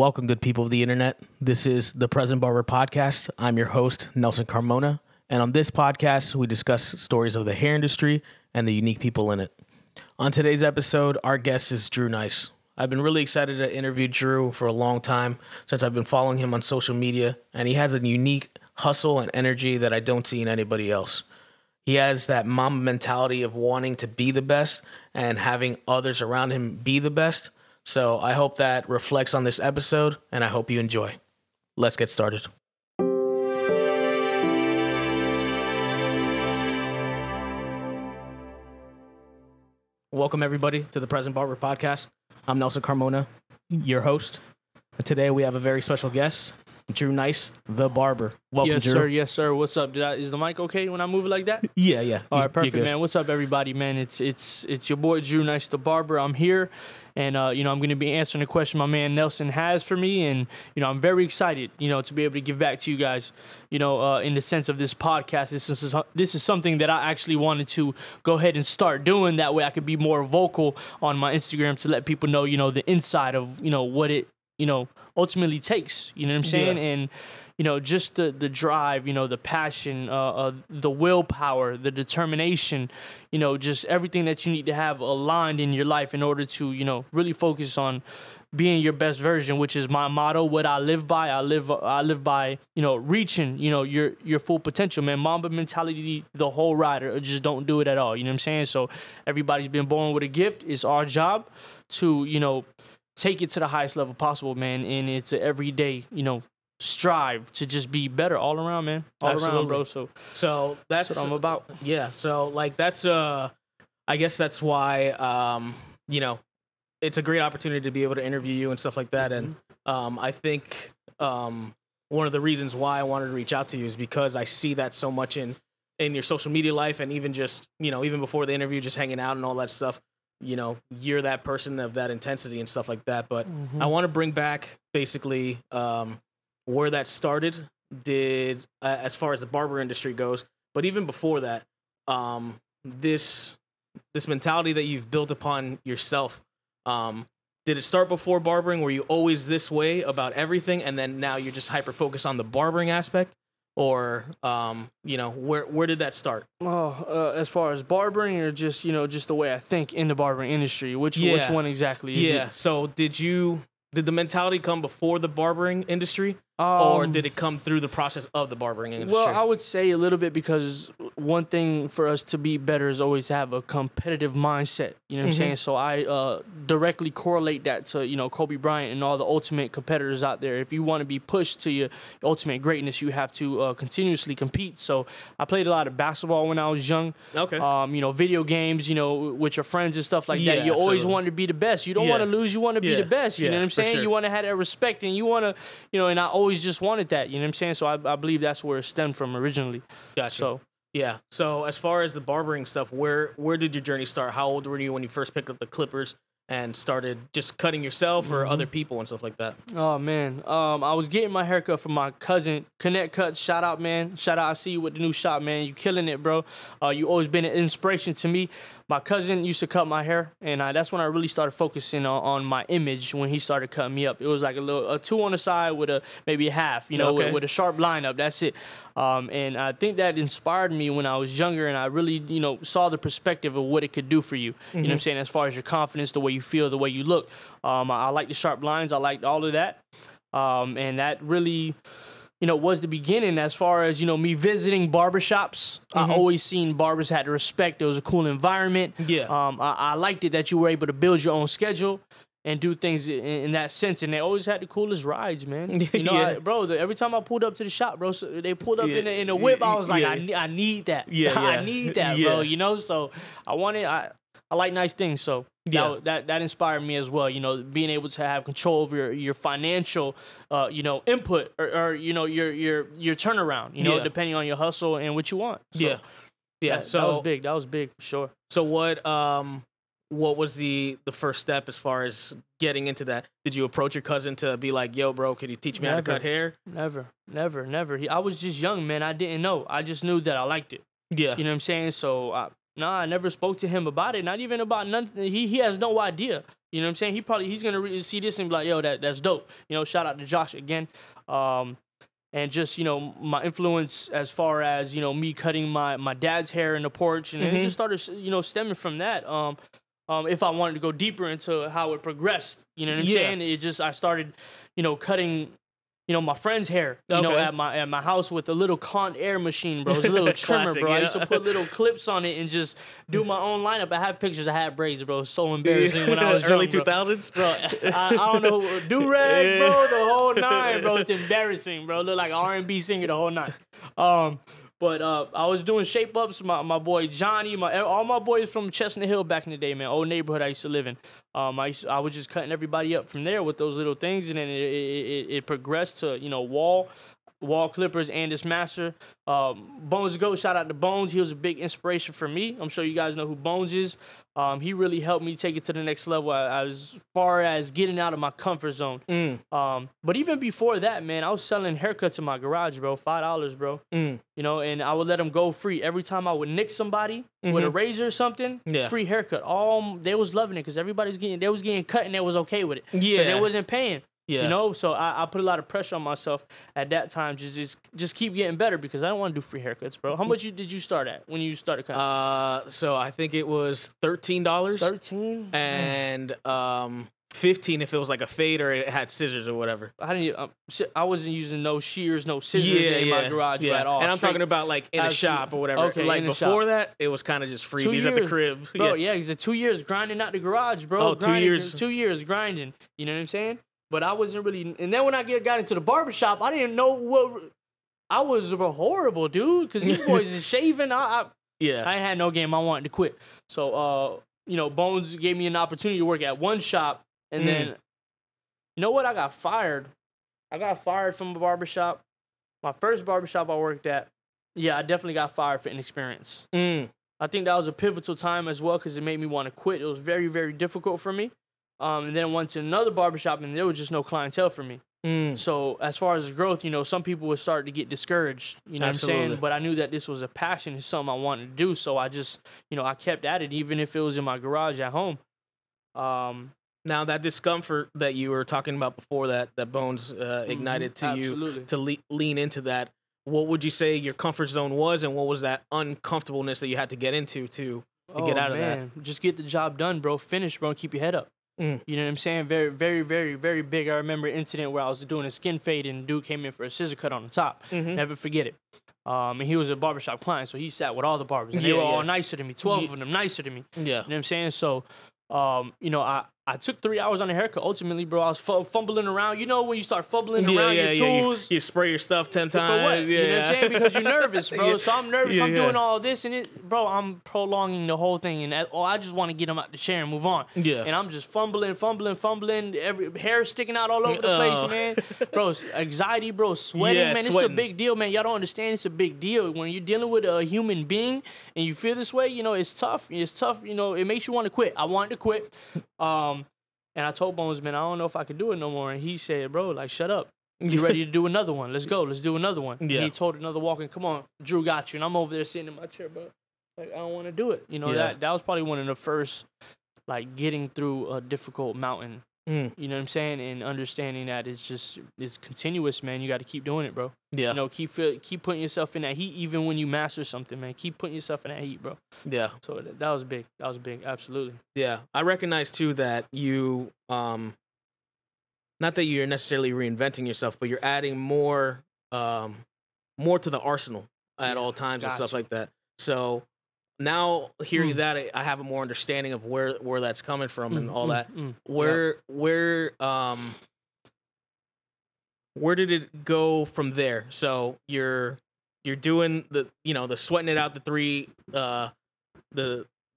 Welcome, good people of the internet. This is the Present Barber Podcast. I'm your host, Nelson Carmona. And on this podcast, we discuss stories of the hair industry and the unique people in it. On today's episode, our guest is Drew Nice. I've been really excited to interview Drew for a long time since I've been following him on social media. And he has a unique hustle and energy that I don't see in anybody else. He has that mama mentality of wanting to be the best and having others around him be the best. So I hope that reflects on this episode, and I hope you enjoy. Let's get started. Welcome, everybody, to the Present Barber Podcast. I'm Nelson Carmona, your host. Today, we have a very special guest, Drew Nice, the barber. Welcome, yes, Drew. Sir. Yes, sir. What's up? Is the mic okay when I move it like that? Yeah. All right, perfect, man. What's up, everybody, man? It's your boy, Drew Nice, the barber. I'm here, and, you know, I'm going to be answering the question my man Nelson has for me, and, you know, I'm very excited, you know, to be able to give back to you guys, you know, in the sense of this podcast. This is something that I actually wanted to go ahead and start doing. That way I could be more vocal on my Instagram to let people know, you know, the inside of, you know, what it, you know, ultimately takes, you know what I'm saying? Yeah. And, you know, just the drive, you know, the passion, the willpower, the determination, you know, just everything that you need to have aligned in your life in order to, you know, really focus on being your best version, which is my motto, what I live by. I live by, you know, reaching, you know, your full potential, man. Mamba mentality, the whole rider, or just don't do it at all. You know what I'm saying? So everybody's been born with a gift. It's our job to, you know, take it to the highest level possible, man. And it's an everyday, you know, strive to just be better all around, man. All Absolutely. Around, bro. So that's what I'm about. Yeah. So, like, that's, I guess that's why, you know, it's a great opportunity to be able to interview you and stuff like that. And I think one of the reasons why I wanted to reach out to you is because I see that so much in your social media life, and even just, you know, even before the interview, just hanging out and all that stuff. You know, you're that person of that intensity and stuff like that. But I want to bring back basically where that started, as far as the barber industry goes. But even before that, this mentality that you've built upon yourself, did it start before barbering? Were you always this way about everything, and then now you're just hyper-focused on the barbering aspect? Or, you know, where did that start? Oh, as far as barbering, or just, you know, just the way I think in the barbering industry, which one exactly is it? So did the mentality come before the barbering industry, or did it come through the process of the barbering industry? Well, I would say a little bit, because one thing for us to be better is always have a competitive mindset. You know what I'm saying? So I directly correlate that to, you know, Kobe Bryant and all the ultimate competitors out there. If you want to be pushed to your ultimate greatness, you have to continuously compete. So I played a lot of basketball when I was young. Okay. You know, video games, you know, with your friends and stuff like that. You always want to be the best. You don't want to lose. You want to be the best. You know what I'm saying? Sure. You want to have that respect, and you want to, you know, and I always just wanted that, you know what I'm saying? So I believe that's where it stemmed from originally. Gotcha. So yeah. So as far as the barbering stuff, where did your journey start? How old were you when you first picked up the clippers and started just cutting yourself or other people and stuff like that? Oh, man. I was getting my haircut from my cousin, Connect Cuts. Shout out, man. Shout out. I see you with the new shop, man. You killing it, bro. You always been an inspiration to me. My cousin used to cut my hair, and that's when I really started focusing on my image when he started cutting me up. It was like a two on the side with maybe a half, you know, with a sharp line up. That's it. And I think that inspired me when I was younger, and I really, you know, saw the perspective of what it could do for you. You know what I'm saying? As far as your confidence, the way you feel, the way you look. I like the sharp lines. I liked all of that. And that really, you know, was the beginning as far as, you know, me visiting barbershops. I always seen barbers had respect. It was a cool environment. Yeah. I liked it that you were able to build your own schedule and do things in that sense. And they always had the coolest rides, man. You know, every time I pulled up to the shop, bro, so they pulled up in a whip. I was like, I need that. I need that, bro. You know, so I like nice things, so that inspired me as well. You know, being able to have control over your financial, you know, input or you know your turnaround. You know, depending on your hustle and what you want. So that was big. That was big for sure. So what was the first step as far as getting into that? Did you approach your cousin to be like, yo, bro, could you teach me how to cut hair? Never. I was just young, man. I didn't know. I just knew that I liked it. Yeah, you know what I'm saying. So Nah, I never spoke to him about it. Not even about nothing. He has no idea. You know what I'm saying? He's going to see this and be like, yo, that's dope. You know, shout out to Josh again. And just, you know, my influence as far as, you know, me cutting my dad's hair in the porch. And it just started, you know, stemming from that. If I wanted to go deeper into how it progressed, you know what I'm saying? It just, I started, you know, cutting, you know, my friend's hair, you know, at my house with a little Con Air machine, bro. It was a little trimmer, classic, bro. Yeah. I used to put little clips on it and just do my own lineup. I had pictures. I had braids, bro. It was so embarrassing when I was early 2000s, bro. I don't know, do-rag, bro, the whole nine, bro. It's embarrassing, bro. Look like R&B singer the whole nine. But I was doing shape ups. My boy Johnny, all my boys from Chestnut Hill back in the day, man. Old neighborhood I used to live in. I was just cutting everybody up from there with those little things, and then it progressed to, you know, wall clippers and this master. Bones Go, shout out to Bones. He was a big inspiration for me. I'm sure you guys know who Bones is. He really helped me take it to the next level as far as getting out of my comfort zone. But even before that, man, I was selling haircuts in my garage, bro. $5, bro. You know, and I would let them go free. Every time I would nick somebody with a razor or something, free haircut. They was loving it because they was getting cut and they was okay with it. Yeah. Because they wasn't paying. Yeah. You know, so I put a lot of pressure on myself at that time to just keep getting better because I don't want to do free haircuts, bro. How much did you start at when you started cutting? So I think it was $13. 13? And $15 if it was like a fade or it had scissors or whatever. I wasn't using no shears, no scissors in my garage at all. And I'm talking about like in a shop or whatever. Okay, like before that, it was kind of just freebies at the crib. Bro, yeah, because 2 years grinding out the garage, bro. Oh, grinding, 2 years. 2 years grinding. You know what I'm saying? But I wasn't really... And then when I got into the barbershop, I didn't know what... I was horrible, dude, because these boys is shaving. I had no game. I wanted to quit. So, you know, Bones gave me an opportunity to work at one shop. And then... You know what? I got fired. I got fired from a barbershop. My first barbershop I worked at, yeah, I definitely got fired for inexperience. I think that was a pivotal time as well because it made me want to quit. It was very, very difficult for me. And then went to another barbershop, and there was just no clientele for me. So as far as growth, you know, some people would start to get discouraged, you know what I'm saying? But I knew that this was a passion and something I wanted to do, so I just, you know, I kept at it, even if it was in my garage at home. Now, that discomfort that you were talking about before that Bones ignited to you to lean into that, what would you say your comfort zone was, and what was that uncomfortableness that you had to get into to get out of that? Just get the job done, bro. Finish, bro, and keep your head up. You know what I'm saying? Very, very, very, very big. I remember an incident where I was doing a skin fade and dude came in for a scissor cut on the top. Never forget it. And he was a barbershop client, so he sat with all the barbers. And they were all nicer to me. 12 of them nicer to me. Yeah. You know what I'm saying? So, you know, I took 3 hours on the haircut. Ultimately, bro, I was fumbling around. You know when you start fumbling around your tools? You spray your stuff 10 times. For what? You know what I'm saying? Because you're nervous, bro. So I'm nervous. I'm doing all this. And, bro, I'm prolonging the whole thing. And I just want to get him out the chair and move on. Yeah. And I'm just fumbling. Hair sticking out all over the place, man. Bro, anxiety, bro. Sweating, man. It's a big deal, man. Y'all don't understand. It's a big deal. When you're dealing with a human being and you feel this way, you know, it's tough. It's tough. You know, it makes you want to quit. I wanted to quit. And I told Bones, man, I don't know if I could do it no more. And he said, bro, like, shut up. You ready to do another one? Let's go. Let's do another one. Yeah. And he told another walk-in, come on, Drew got you. And I'm over there sitting in my chair, bro. Like, I don't want to do it. You know, that was probably one of the first, like, getting through a difficult mountain. You know what I'm saying? And understanding that it's continuous, man. You got to keep doing it, bro. Yeah. You know, keep putting yourself in that heat even when you master something, man. Keep putting yourself in that heat, bro. Yeah. So that was big. That was big. Absolutely. Yeah. I recognize, too, that you, not that you're necessarily reinventing yourself, but you're adding more to the arsenal at all times and stuff like that. So now hearing that, I have a more understanding of where that's coming from and all that. Where did it go from there? So you're doing the sweating it out, the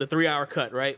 3 hour cut, right?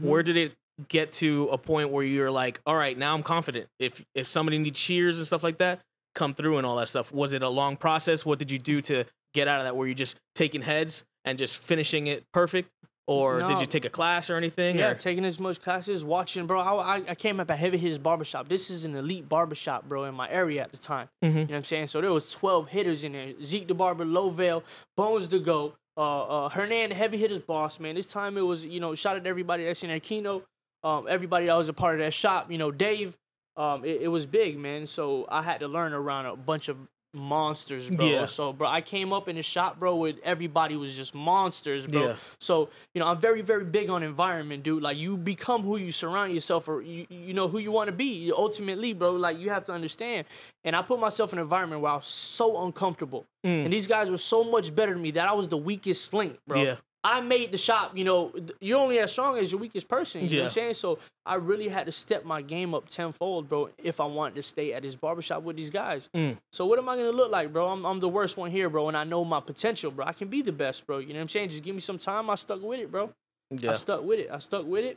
Where did it get to a point where you're like, all right, now I'm confident. If somebody needs shears and stuff like that, come through and all that stuff. Was it a long process? What did you do to get out of that? Were you just taking heads and just finishing it perfect? Or did you take a class or anything? Yeah, taking as much classes, watching, bro. I came up at Heavy Hitters Barbershop. This is an elite barbershop, bro, in my area at the time. You know what I'm saying? So there was 12 hitters in there. Zeke the Barber, Low Veil, Bones the Go, Hernan, Heavy Hitters boss, man. This time it was, you know, shout out to everybody that's in that keynote, everybody that was a part of that shop, you know, Dave. It was big, man. So I had to learn around a bunch of monsters, bro. Yeah. So, bro, I came up in the shop, bro, with everybody was just monsters, bro. Yeah. So, you know, I'm very, very big on environment, dude. Like, you become who you surround yourself, or you know who you want to be. Ultimately, bro, like, you have to understand. And I put myself in an environment where I was so uncomfortable, and these guys were so much better than me that I was the weakest link, bro. Yeah. I made the shop, you know, you're only as strong as your weakest person, you know what I'm saying? So I really had to step my game up tenfold, bro, if I wanted to stay at this barbershop with these guys. So what am I going to look like, bro? I'm the worst one here, bro, and I know my potential, bro. I can be the best, bro, you know what I'm saying? Just give me some time. I stuck with it, bro. Yeah. I stuck with it.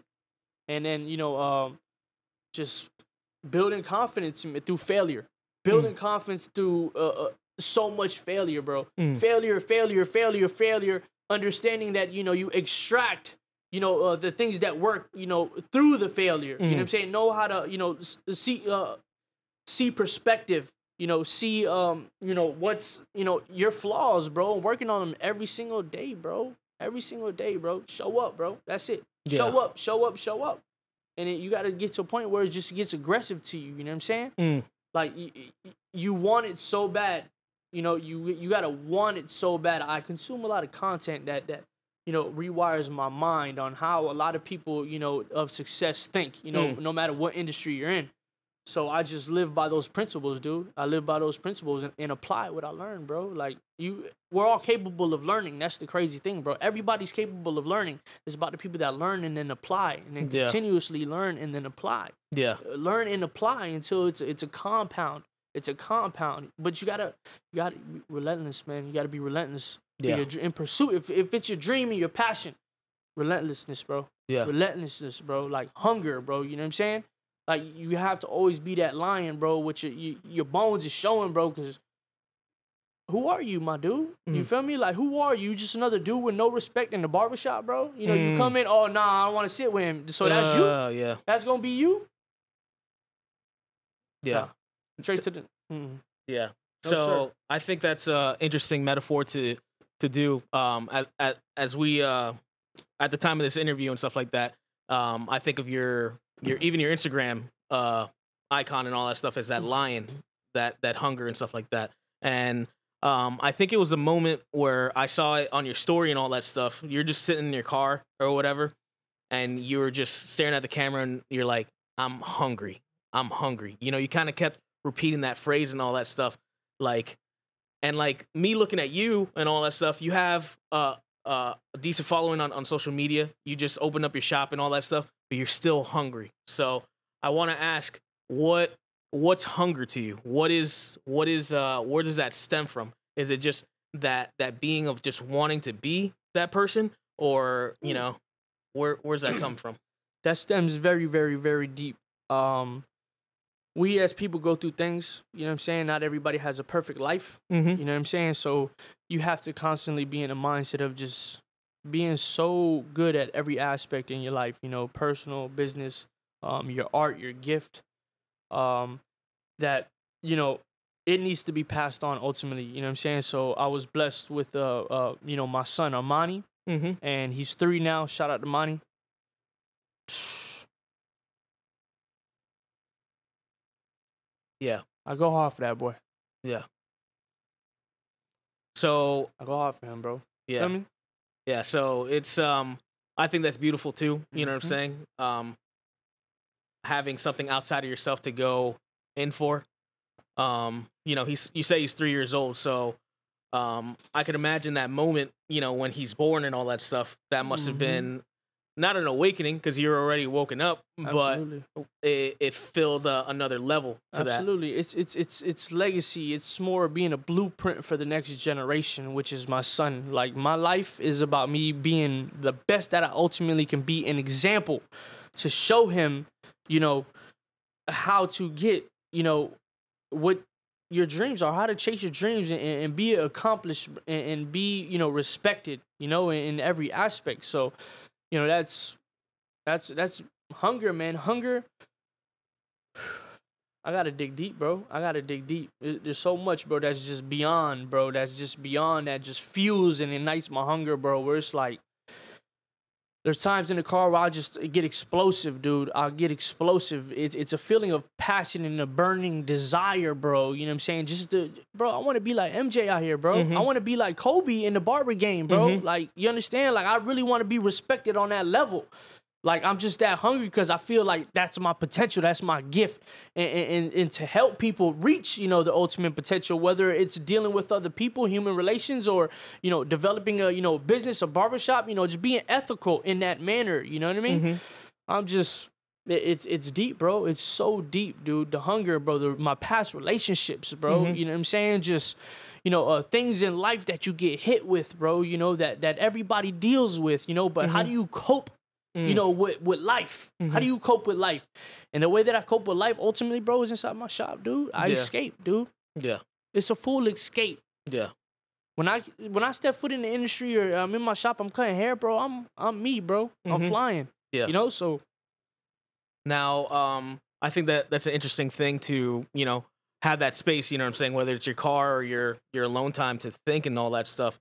And then, you know, just building confidence through failure. Building confidence through so much failure, bro. Failure. Understanding that, you know, you extract, you know, the things that work, you know, through the failure. You know what I'm saying? Know how to, you know, see perspective, you know, see, you know, what's, you know, your flaws, bro. And working on them every single day, bro. Every single day, bro. Show up, bro. That's it. Yeah. Show up. And you got to get to a point where it just gets aggressive to you. You know what I'm saying? Like, you want it so bad. You know, you gotta want it so bad. I consume a lot of content that you know, rewires my mind on how a lot of people, you know, of success think, you know, no matter what industry you're in. So I just live by those principles, dude. I live by those principles and apply what I learned, bro. Like, we're all capable of learning. That's the crazy thing, bro. Everybody's capable of learning. It's about the people that learn and then apply, and then continuously learn and then apply. Yeah. Learn and apply until it's a compound. It's a compound, but you gotta be relentless, man. You gotta be relentless in pursuit. If it's your dream and your passion, relentlessness, bro. Yeah. Relentlessness, bro. Like hunger, bro. You know what I'm saying? Like, you have to always be that lion, bro. With your bones is showing, bro. Because who are you, my dude? You feel me? Like, who are you? Just another dude with no respect in the barbershop, bro. You know, you come in, oh nah, I don't want to sit with him. So that's you. Yeah. That's gonna be you. Yeah. Nah. Straight to the yeah. No, so sure. I think that's an interesting metaphor to do. As we at the time of this interview and stuff like that, I think of your Instagram icon and all that stuff as that lion, that hunger and stuff like that. And I think it was a moment where I saw it on your story and all that stuff. You're just sitting in your car or whatever, and you were just staring at the camera, and you're like, "I'm hungry. I'm hungry." You know, you kind of kept repeating that phrase and all that stuff, like me looking at you and all that stuff. You have a decent following on social media. You just opened up your shop and all that stuff, but you're still hungry. So I want to ask, what's hunger to you? What is where does that stem from? Is it just that being of just wanting to be that person, or you know, where's that come from? That stems very, very, very deep. We as people go through things, you know what I'm saying? Not everybody has a perfect life, you know what I'm saying? So you have to constantly be in a mindset of just being so good at every aspect in your life, you know, personal, business, your art, your gift, that, you know, it needs to be passed on ultimately, you know what I'm saying? So I was blessed with, you know, my son Armani, and he's 3 now. Shout out to Armani. Yeah. I go hard for that boy. Yeah. So I go hard for him, bro. Yeah. You know what I mean? Yeah, so it's I think that's beautiful too, you know what I'm saying? Having something outside of yourself to go in for. You know, you say he's 3 years old, so I could imagine that moment, you know, when he's born and all that stuff. That must have been not an awakening, because you're already woken up, but it filled another level to that. Absolutely. It's legacy. It's more being a blueprint for the next generation, which is my son. Like, my life is about me being the best that I ultimately can be, an example to show him, you know, how to get, you know, what your dreams are, how to chase your dreams and be accomplished and be, you know, respected, you know, in every aspect. So, you know, that's hunger, man. Hunger. I gotta dig deep, bro. I gotta dig deep. There's so much, bro, that's just beyond, bro. That's just beyond, that just fuels and ignites my hunger, bro, where it's like, there's times in the car where I'll just get explosive, dude. I'll get explosive. It's a feeling of passion and a burning desire, bro. You know what I'm saying? Just the, bro, I want to be like MJ out here, bro. Mm-hmm. I want to be like Kobe in the barber game, bro. Mm-hmm. Like, you understand? Like, I really want to be respected on that level. Like, I'm just that hungry because I feel like that's my potential. That's my gift. And to help people reach, you know, the ultimate potential, whether it's dealing with other people, human relations, or, you know, developing a, you know, business, a barbershop, you know, just being ethical in that manner. You know what I mean? Mm-hmm. I'm just, it's deep, bro. It's so deep, dude. The hunger, bro, my past relationships, bro. Mm-hmm. You know what I'm saying? Just, you know, things in life that you get hit with, bro, you know, that everybody deals with, you know, but mm-hmm. how do you cope? You know, with life. Mm-hmm. How do you cope with life? And the way that I cope with life, ultimately, bro, is inside my shop, dude. I escape, dude. Yeah. It's a full escape. Yeah. When I step foot in the industry or I'm in my shop, I'm cutting hair, bro, I'm me, bro. Mm-hmm. I'm flying. Yeah. You know, so. Now, I think that's an interesting thing to, you know, have that space, you know what I'm saying, whether it's your car or your alone time to think and all that stuff.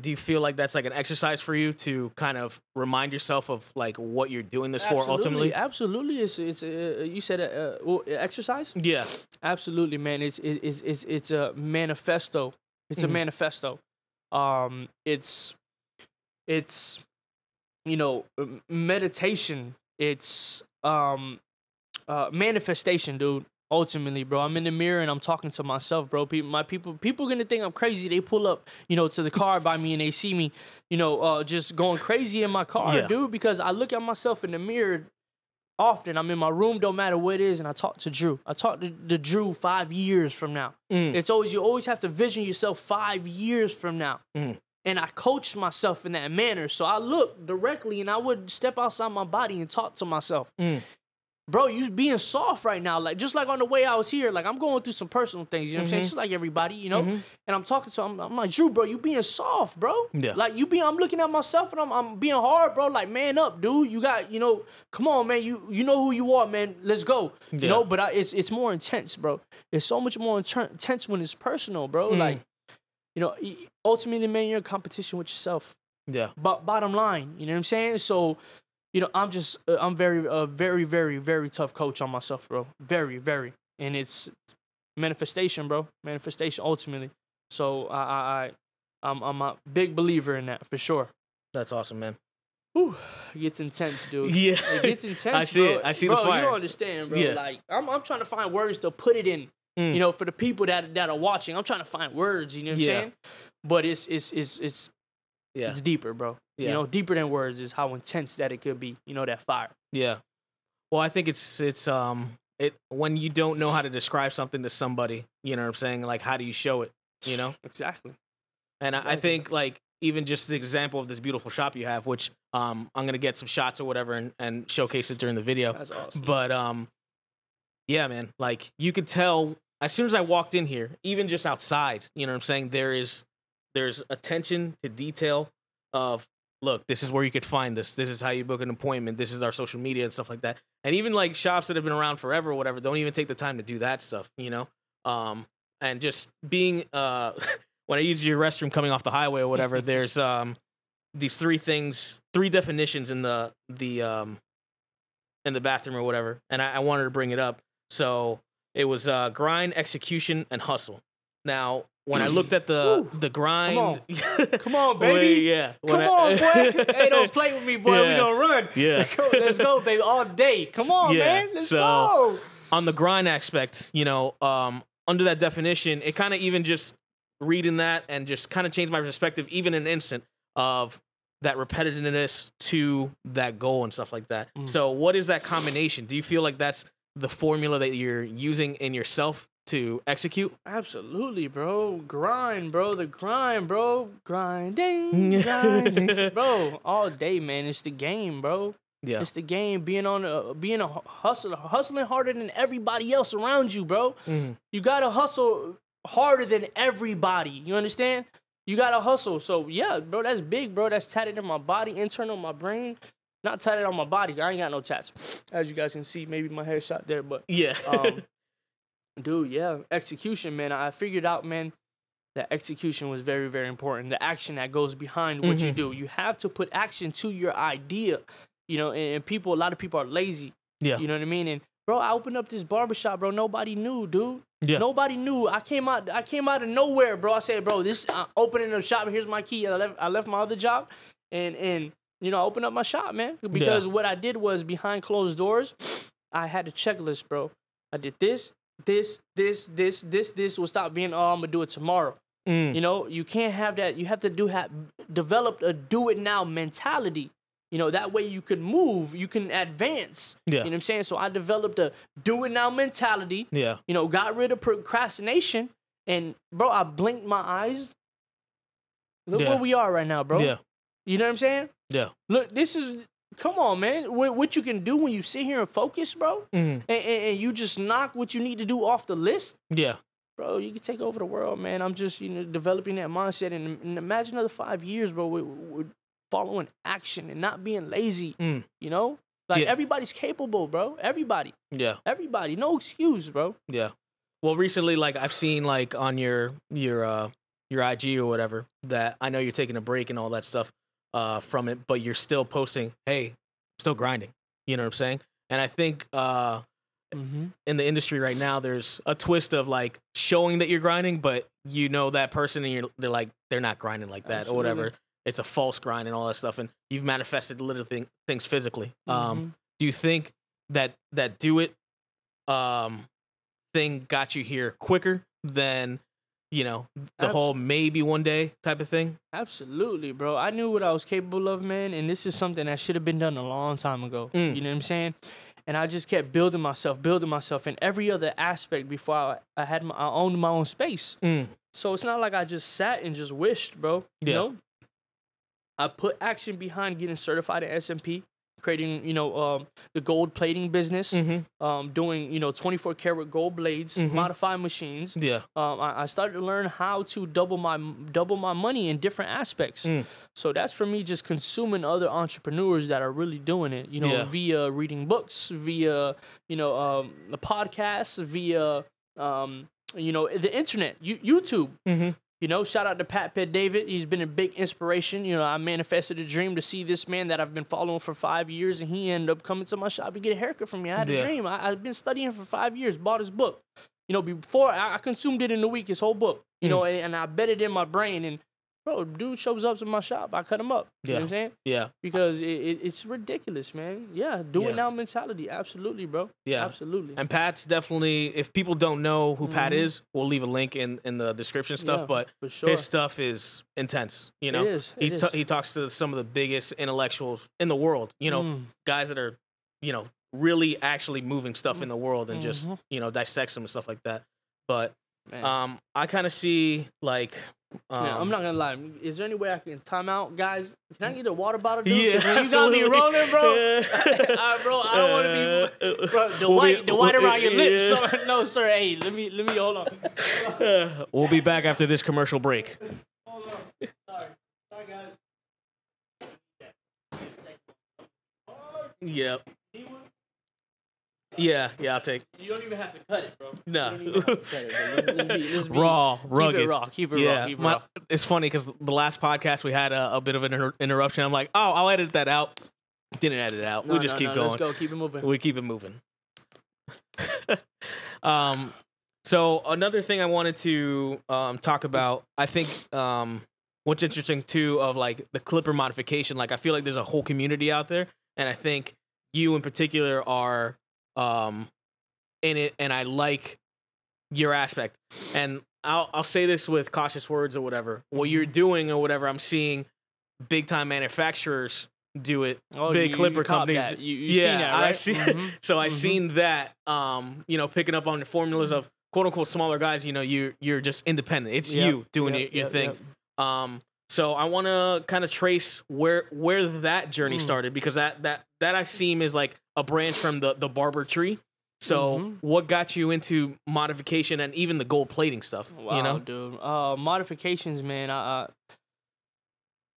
Do you feel like that's like an exercise for you to kind of remind yourself of like what you're doing this for ultimately? Absolutely. It's you said exercise? Yeah. Absolutely, man. It's a manifesto. It's a manifesto. It's you know, meditation. It's manifestation, dude. Ultimately, bro, I'm in the mirror and I'm talking to myself, bro. People gonna think I'm crazy. They pull up, you know, to the car by me and they see me, you know, just going crazy in my car, dude, because I look at myself in the mirror often. I'm in my room, don't matter what it is, and I talk to Drew. I talk to Drew 5 years from now. It's always, you always have to vision yourself 5 years from now. And I coach myself in that manner. So I look directly and I would step outside my body and talk to myself. Bro, you being soft right now. Like, just like on the way I was here, like, I'm going through some personal things, you know what I'm saying? Just like everybody, you know? And I'm talking to him. I'm like, Drew, bro, you being soft, bro. Yeah. Like, I'm looking at myself and I'm being hard, bro. Like, man up, dude. You got, you know, come on, man. You know who you are, man. Let's go. Yeah. You know, but it's more intense, bro. It's so much more intense when it's personal, bro. Like, you know, ultimately, man, you're in competition with yourself. Yeah. But bottom line, you know what I'm saying? So, you know, I'm very, very, very, very tough coach on myself, bro. Very, very. And it's manifestation, bro. Manifestation, ultimately. So I'm a big believer in that, for sure. That's awesome, man. Whew, it gets intense, dude. Yeah. It gets intense, I see, bro. I see the fire. You don't understand, bro. Yeah. Like, I'm trying to find words to put it in, you know, for the people that are watching. I'm trying to find words, you know what I'm saying? But it's yeah. It's deeper, bro. Yeah. You know, deeper than words is how intense that it could be, you know, that fire. Yeah. Well, I think it's when you don't know how to describe something to somebody, you know what I'm saying? Like, how do you show it, you know? Exactly. And exactly. I think, like, even just the example of this beautiful shop you have, which I'm going to get some shots or whatever and showcase it during the video. That's awesome. But, yeah, man, like, you could tell as soon as I walked in here, even just outside, you know what I'm saying, there's attention to detail of, look, this is where you could find this. This is how you book an appointment. This is our social media and stuff like that. And even like shops that have been around forever or whatever, don't even take the time to do that stuff, you know? And just being, when I use your restroom coming off the highway or whatever, there's these three definitions in the bathroom or whatever. And I wanted to bring it up. So it was grind, execution, and hustle. Now, when I looked at the grind, come on, baby, yeah, come on, boy, hey, don't play with me, boy, we gonna run, let's go, baby, all day, come on, man, let's go. On the grind aspect, you know, under that definition, it kind of even just reading that and just kind of changed my perspective, even an instant of that repetitiveness to that goal and stuff like that. So, what is that combination? Do you feel like that's the formula that you're using in yourself to execute? Absolutely, bro. Grind, bro. The grind, bro. Grinding, bro. All day, man. It's the game, bro. Yeah. It's the game. Being a hustler, hustling harder than everybody else around you, bro. You gotta hustle harder than everybody. You understand? You gotta hustle. So yeah, bro. That's big, bro. That's tatted in my body, internal, my brain. Not tatted on my body. I ain't got no tats. As you guys can see, maybe my hair shot there, but yeah. Dude, yeah. Execution, man. I figured out, man, that execution was very, very important. The action that goes behind what you do. You have to put action to your idea. You know, and people, a lot of people are lazy. Yeah. You know what I mean? And bro, I opened up this barbershop, bro. Nobody knew, dude. Yeah. Nobody knew. I came out of nowhere, bro. I said, bro, this opening up shop. Here's my key. I left my other job, and you know, I opened up my shop, man. Because what I did was behind closed doors, I had a checklist, bro. I did this. Will stop being, oh, I'm gonna do it tomorrow. You know, you can't have that. You have to develop a do it now mentality. You know, that way you can move, you can advance. Yeah. You know what I'm saying? So I developed a do it now mentality. Yeah. You know, got rid of procrastination. And, bro, I blinked my eyes. Look where we are right now, bro. Yeah. You know what I'm saying? Yeah. Look, this is, come on, man. What you can do when you sit here and focus, bro, and you just knock what you need to do off the list. Yeah. Bro, you can take over the world, man. I'm just, you know, developing that mindset. And imagine another 5 years, bro, with following action and not being lazy, you know? Like, everybody's capable, bro. Everybody. Yeah. Everybody. No excuse, bro. Yeah. Well, recently, like, I've seen, like, on your IG or whatever, that I know you're taking a break and all that stuff from it, but you're still posting, hey, still grinding. You know what I'm saying? And I think in the industry right now, there's a twist of, like, showing that you're grinding, but you know that person and they're like, they're not grinding like that or whatever. It's a false grind and all that stuff, and you've manifested little things physically. Do you think that do it thing got you here quicker than, you know, the whole maybe one day type of thing? Absolutely, bro. I knew what I was capable of, man, and this is something that should have been done a long time ago. You know what I'm saying? And I just kept building myself in every other aspect before I owned my own space. So it's not like I just sat and just wished, bro. You know? I put action behind getting certified at SMP, creating, you know, the gold plating business, doing, you know, 24-karat gold blades, modified machines. Yeah. I started to learn how to double my money in different aspects. So that's for me just consuming other entrepreneurs that are really doing it, you know, via reading books, via, you know, the podcasts, via, you know, the internet, YouTube. You know, shout out to Pat Bet-David. He's been a big inspiration. You know, I manifested a dream to see this man that I've been following for 5 years, and he ended up coming to my shop and get a haircut from me. I had a dream. I've been studying for 5 years, bought his book. You know, before, I consumed it in a week, his whole book. You know, and I bet it in my brain. And, bro, dude shows up to my shop. I cut him up. You know what I'm saying? Yeah. Because it's ridiculous, man. Yeah, do it now mentality. Absolutely, bro. Yeah. Absolutely. And Pat's definitely, if people don't know who Pat is, we'll leave a link in the description stuff. Yeah, but for sure. His stuff is intense, you know? It is. He talks to some of the biggest intellectuals in the world, you know, guys that are, you know, really actually moving stuff in the world and just, you know, dissects them and stuff like that. But I kind of see, like... yeah, I'm not gonna lie. Is there any way I can time out, guys? Can I get a water bottle, dude? Yeah, when you got me rolling, bro. Bro, I don't want to be, bro, the white around your lips. So, no, sir. Hey, let me hold on. We'll be back after this commercial break. Hold on. Sorry, guys. Yep. Yeah, I'll take. You don't even have to cut it, bro. No. Raw, rugged. Keep it raw, keep it raw. It's funny because the last podcast we had a bit of an interruption. I'm like, oh, I'll edit that out. Didn't edit it out. No, we just keep going. Let's go, keep it moving. We keep it moving. So another thing I wanted to talk about, I think what's interesting too of like the clipper modification. Like I feel like there's a whole community out there, and I think you in particular are in it, and I like your aspect, and I'll say this with cautious words or whatever. What you're doing or whatever, I'm seeing big time manufacturers do it. Oh, big clipper companies. You seen that, right? I see. So I seen that. You know, picking up on the formulas of quote unquote smaller guys. You know, you're just independent. It's you doing your thing. So I want to kind of trace where that journey started, because that I seem is like a branch from the barber tree. So what got you into modification and even the gold plating stuff? Wow, you know, dude, modifications, man.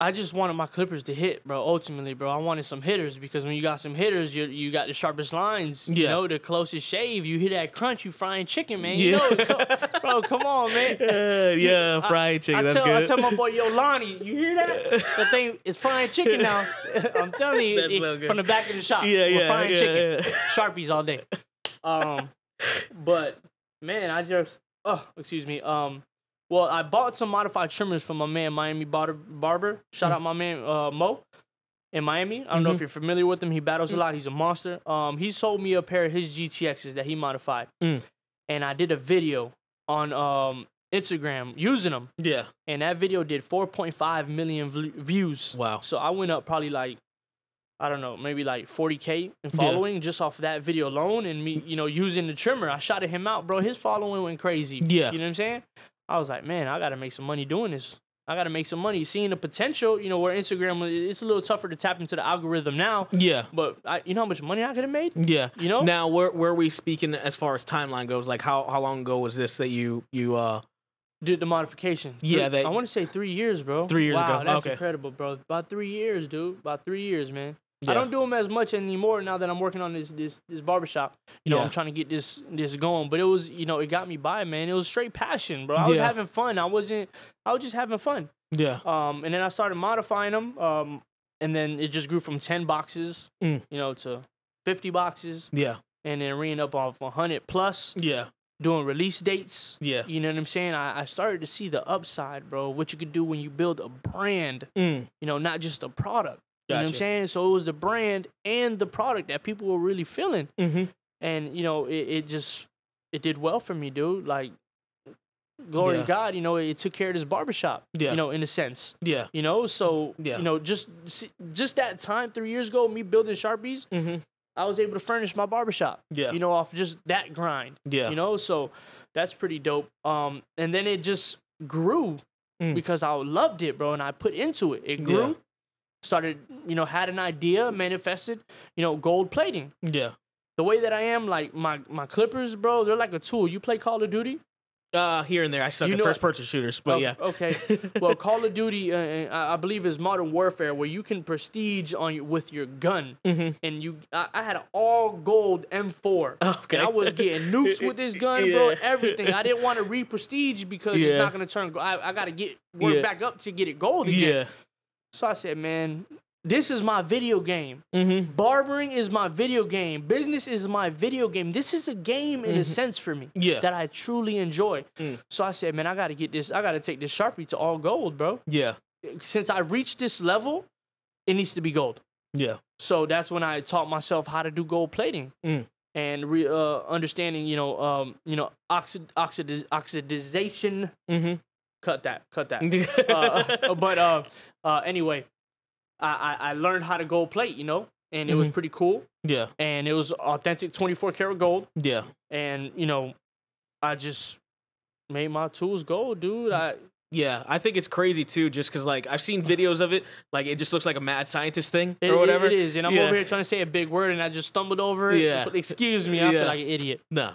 I I just wanted my clippers to hit, bro, ultimately, bro. I wanted some hitters because when you got some hitters, you got the sharpest lines, you know, the closest shave. You hit that crunch, you frying chicken, man. You know it. Bro, come on, man. Yeah, frying chicken, that's good. I tell my boy, yo, Lonnie, you hear that? The thing is frying chicken now. I'm telling you, from the back of the shop. We're frying chicken. Yeah. Sharpies all day. But, man, I just, well, I bought some modified trimmers from my man, Miami Bar Barber. Shout out my man, Mo, in Miami. I don't know if you're familiar with him. He battles a lot. He's a monster. He sold me a pair of his GTXs that he modified. And I did a video on Instagram using them. Yeah. And that video did 4.5 million views. Wow. So I went up probably like, I don't know, maybe like 40K in following just off that video alone and me, you know, using the trimmer. I shouted him out, bro. His following went crazy. Yeah. You know what I'm saying? I was like, man, I got to make some money doing this. I got to make some money. Seeing the potential, you know, where Instagram, it's a little tougher to tap into the algorithm now. Yeah. But you know how much money I could have made? Yeah. You know? Now, where are we speaking as far as timeline goes? Like, how long ago was this that you did the modification? Yeah. I want to say 3 years, bro. 3 years ago. Wow, that's incredible, bro. About 3 years, dude. About 3 years, man. Yeah. I don't do them as much anymore now that I'm working on this barbershop. You know, I'm trying to get this going. But it was, you know, it got me by, man. It was straight passion, bro. I was having fun. I was just having fun. Yeah. And then I started modifying them. And then it just grew from 10 boxes, you know, to 50 boxes. Yeah. And then reading up off 100 plus. Yeah. Doing release dates. Yeah. You know what I'm saying? I started to see the upside, bro. What you could do when you build a brand, you know, not just a product. You know what I'm saying? So it was the brand and the product that people were really feeling. And, you know, it did well for me, dude. Like, glory to God, you know, it took care of this barbershop, you know, in a sense. Yeah. You know, so, you know, just that time, 3 years ago, me building Sharpies, I was able to furnish my barbershop, you know, off just that grind. Yeah. You know, so that's pretty dope. And then it just grew because I loved it, bro, and I put into it. It grew. Yeah. Started, you know, had an idea, manifested, you know, gold plating. Yeah. The way that I am, like, my clippers, bro, they're like a tool. You play Call of Duty? Here and there. I suck at first-person shooters, but yeah. Okay. Well, Call of Duty, I believe, is Modern Warfare, where you can prestige with your gun. And I had an all-gold M4. Okay. And I was getting nukes with this gun, bro, everything. I didn't want to re-prestige because it's not going to turn... I got to work back up to get it gold again. Yeah. So I said, man, this is my video game. Barbering is my video game. Business is my video game. This is a game in a sense for me that I truly enjoy. So I said, man, I got to get this. I got to take this Sharpie to all gold, bro. Yeah. Since I reached this level, it needs to be gold. Yeah. So that's when I taught myself how to do gold plating and understanding, you know, oxidization. Cut that. But anyway, I learned how to gold plate, you know, and it was pretty cool. Yeah. And it was authentic 24 karat gold. Yeah. And, you know, I just made my tools gold, dude. Yeah, I think it's crazy, too, just because, like, I've seen videos of it. Like, it just looks like a mad scientist thing or whatever. It is, and I'm over here trying to say a big word, and I just stumbled over it. Yeah. Excuse me, I feel like an idiot. No.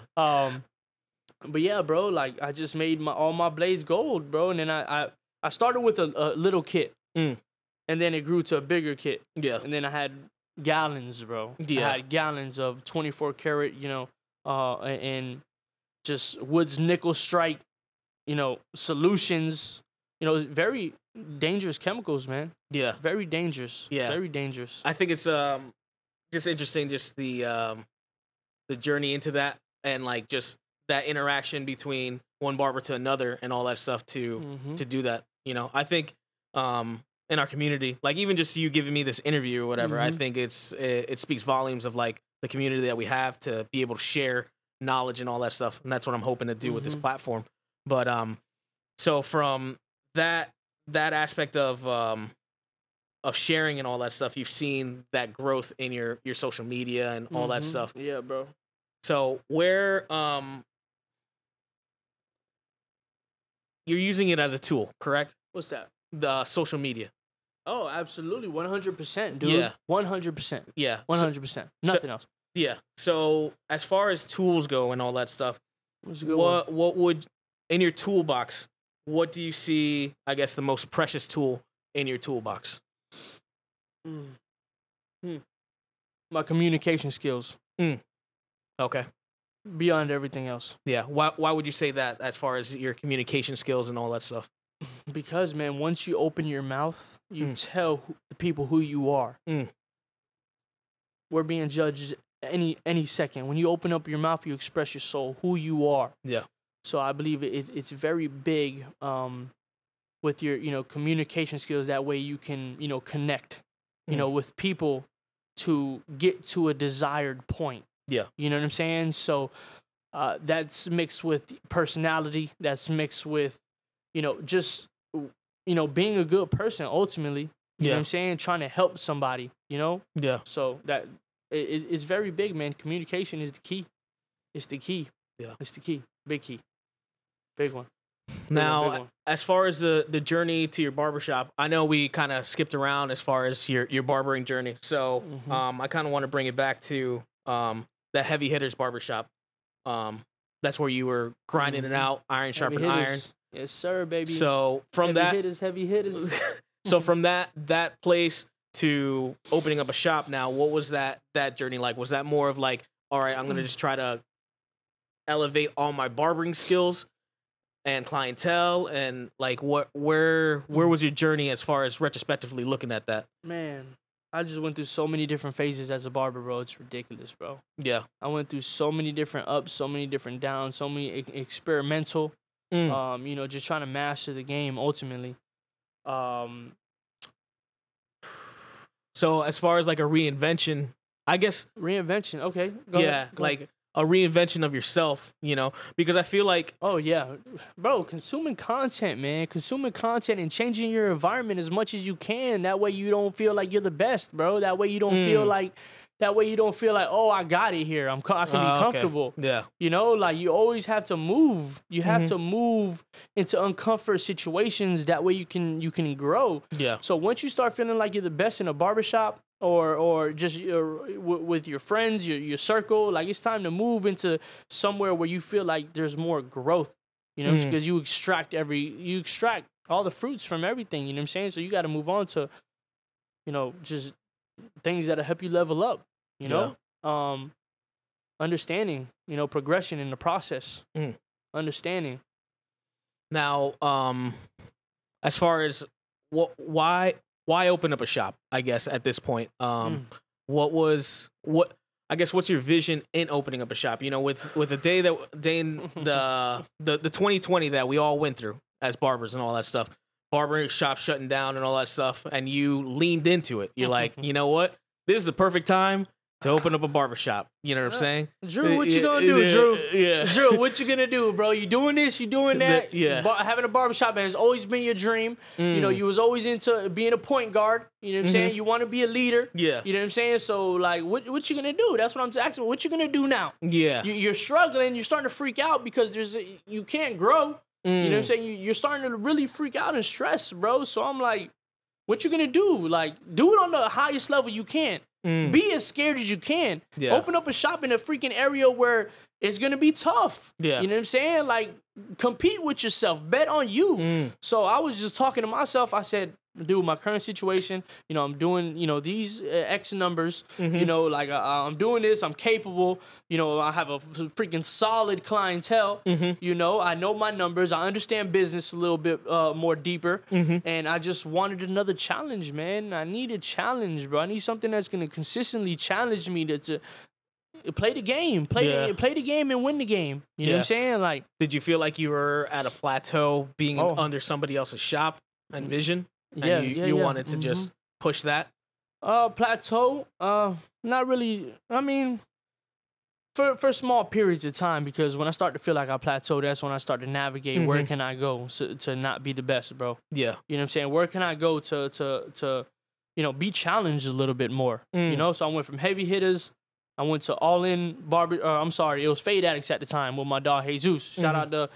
But yeah, bro, like I just made all my blades gold, bro, and then I started with a little kit, and then it grew to a bigger kit. Yeah, and then I had gallons, bro. Yeah, I had gallons of 24 karat, you know, and just Woods Nickel Strike, you know, solutions, you know, very dangerous chemicals, man. Yeah, very dangerous. Yeah, very dangerous. I think it's just interesting, just the journey into that, and like just that interaction between one barber to another and all that stuff to do that. You know, I think in our community, like even just you giving me this interview or whatever, I think it speaks volumes of like the community that we have to be able to share knowledge and all that stuff. And that's what I'm hoping to do with this platform. But so from that aspect of sharing and all that stuff, you've seen that growth in your social media and all that stuff. Yeah, bro. So where you're using it as a tool, correct? What's that? The social media. Oh, absolutely. 100%, dude. Yeah. 100%. Yeah. 100%. Nothing else. Yeah. So as far as tools go and all that stuff, what would, in your toolbox, what do you see, I guess, the most precious tool in your toolbox? My communication skills. Okay. Beyond everything else. Yeah. Why would you say that as far as your communication skills and all that stuff? Because, man, once you open your mouth, you tell the people who you are. We're being judged any second. When you open up your mouth, you express your soul, who you are. Yeah. So I believe it's very big with your, you know, communication skills. That way you can, you know, connect, you know, with people to get to a desired point. Yeah. You know what I'm saying? So that's mixed with personality. That's mixed with, you know, just, you know, being a good person ultimately. You know what I'm saying? Trying to help somebody, you know? Yeah. So that it's very big, man. Communication is the key. It's the key. Yeah. It's the key. Big key. Big one. Now, as far as the journey to your barbershop, I know we kind of skipped around as far as your barbering journey. So I kind of want to bring it back to the Heavy Hitters barbershop. That's where you were grinding it out, iron sharpened iron. Yes, sir, baby. So from Heavy Hitters. So from that place to opening up a shop now, what was that journey like? Was that more of like, all right, I'm going to just try to elevate all my barbering skills and clientele, and like where was your journey as far as retrospectively looking at that? Man, I just went through so many different phases as a barber, bro. It's ridiculous, bro. Yeah. I went through so many different ups, so many different downs, so many experimental, you know, just trying to master the game ultimately. So as far as like a reinvention, I guess. Reinvention, okay. Go ahead. A reinvention of yourself, you know, because I feel like... Oh, yeah. Bro, consuming content, man. Consuming content and changing your environment as much as you can. That way you don't feel like you're the best, bro. That way you don't feel like... That way you don't feel like, oh, I got it here. I can be comfortable. Okay. Yeah. You know, like you always have to move. You have to move into uncomfort situations. That way you can grow. Yeah. So once you start feeling like you're the best in a barbershop, or just with your friends, your circle, like it's time to move into somewhere where you feel like there's more growth. You know, because you extract all the fruits from everything. You know what I'm saying? So you got to move on to, you know, just things that'll help you level up. You know, understanding, you know, progression in the process, understanding. Now, as far as why open up a shop, I guess at this point, what's your vision in opening up a shop? You know, with the 2020 that we all went through as barbers and all that stuff, barbering shops shutting down and all that stuff. And you leaned into it. You're like, you know what? This is the perfect time to open up a barbershop. You know what I'm saying? Drew, what you gonna do, Drew? Yeah. Drew, what you gonna do, bro? You doing this, you doing that. Yeah. Having a barbershop has always been your dream. You know, you was always into being a point guard. You know what I'm saying? You want to be a leader. Yeah. You know what I'm saying? So, like, what you gonna do? That's what I'm asking. What you gonna do now? Yeah. You're struggling. You're starting to freak out because you can't grow. You know what I'm saying? You're starting to really freak out and stress, bro. So I'm like, what you gonna do? Like, do it on the highest level you can. Be as scared as you can. Yeah. Open up a shop in a freaking area where it's going to be tough. Yeah. You know what I'm saying? Like, compete with yourself. Bet on you. So I was just talking to myself. I said, dude, my current situation, you know, I'm doing, you know, these X numbers. You know, like, I'm doing this. I'm capable. You know, I have a freaking solid clientele. You know, I know my numbers. I understand business a little bit more deeper. And I just wanted another challenge, man. I need a challenge, bro. I need something that's going to consistently challenge me to play the game. Play the game and win the game. You know what I'm saying? Like, did you feel like you were at a plateau being under somebody else's shop and vision? And you wanted to just push that? Plateau? Not really. I mean, for small periods of time, because when I start to feel like I plateaued, that's when I start to navigate where can I go to not be the best, bro. Yeah. You know what I'm saying? Where can I go to you know, be challenged a little bit more? You know? So I went from Heavy Hitters, I went to All In Barber. I'm sorry, it was Fade Addicts at the time with my dog Jesus. Shout out to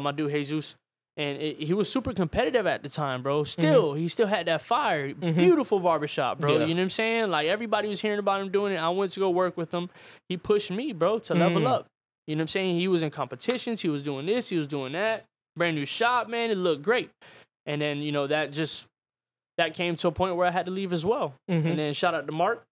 my dude Jesus, and he was super competitive at the time, bro. Still, he still had that fire. Beautiful barbershop, bro. Yeah. You know what I'm saying? Like, everybody was hearing about him doing it. I went to go work with him. He pushed me, bro, to level up. You know what I'm saying? He was in competitions. He was doing this. He was doing that. Brand new shop, man. It looked great. And then, you know, that just that came to a point where I had to leave as well. Mm-hmm. And then shout out to Mark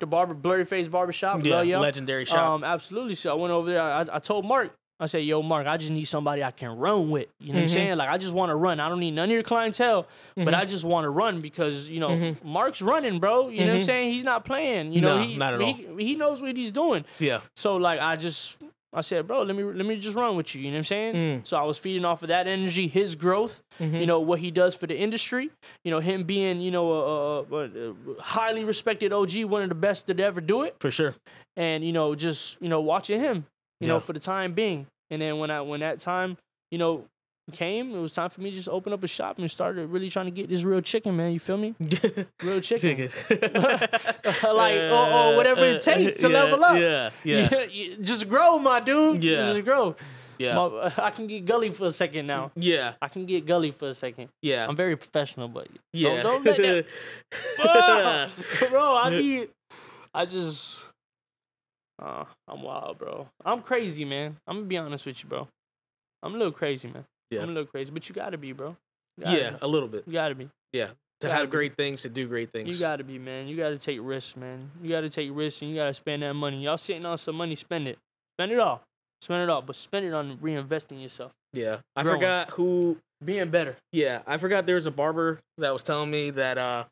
the Barber, Blurry Face Barbershop. Yeah, legendary shop. Absolutely. So I went over there. I told Mark, I said, yo, Mark, I just need somebody I can run with. You know what I'm saying? Like, I just want to run. I don't need none of your clientele, but I just want to run because, you know, Mark's running, bro. You know what I'm saying? He's not playing. You know, not at all. He knows what he's doing. Yeah. So, like, I said, bro, let me just run with you. You know what I'm saying? So I was feeding off of that energy, his growth, you know, what he does for the industry, you know, him being, you know, a highly respected OG, one of the best that ever do it. For sure. And, you know, just, you know, watching him, you know, for the time being. And then when that time, you know, came, it was time for me to just open up a shop and started really trying to get this real chicken, man. You feel me? Real chicken. Like, whatever it takes to level up. Yeah. Just grow, my dude. Yeah. Just grow. Yeah. I can get gully for a second now. Yeah. I can get gully for a second. Yeah. I'm very professional, but don't let that. Bro, I just... I'm wild, bro. I'm crazy, man. I'm gonna be honest with you, bro. I'm a little crazy, man. Yeah. I'm a little crazy, but you gotta be, bro. A little bit. You gotta be. Yeah. To have great things, to do great things. You gotta be, man. You gotta take risks, man. You gotta take risks and you gotta spend that money. Y'all sitting on some money, spend it. Spend it all. Spend it all, but spend it on reinvesting yourself. Yeah. I forgot who... Being better. Yeah. I forgot there was a barber that was telling me that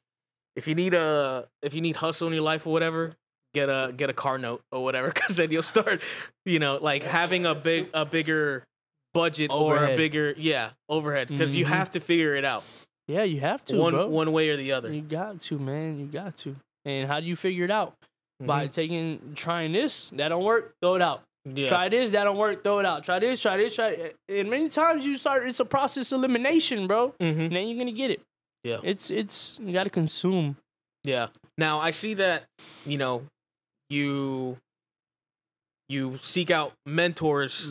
if you need hustle in your life or whatever... Get a car note or whatever, because then you'll start, you know, like having a bigger budget overhead. Or a bigger overhead, because you have to figure it out. Yeah, you have to one way or the other. You got to, man. You got to. And how do you figure it out? By trying this that don't work, throw it out. Yeah. Try this that don't work, throw it out. Try this. And many times you start. It's a process of elimination, bro. And then you're gonna get it. Yeah, it's you got to consume. Yeah. Now I see that you seek out mentors